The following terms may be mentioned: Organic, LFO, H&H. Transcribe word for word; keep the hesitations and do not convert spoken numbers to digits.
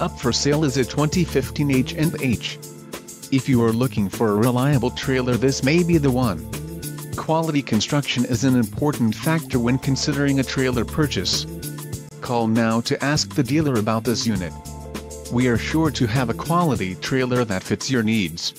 Up for sale is a twenty fifteen H and H. If you are looking for a reliable trailer, this may be the one. Quality construction is an important factor when considering a trailer purchase. Call now to ask the dealer about this unit. We are sure to have a quality trailer that fits your needs.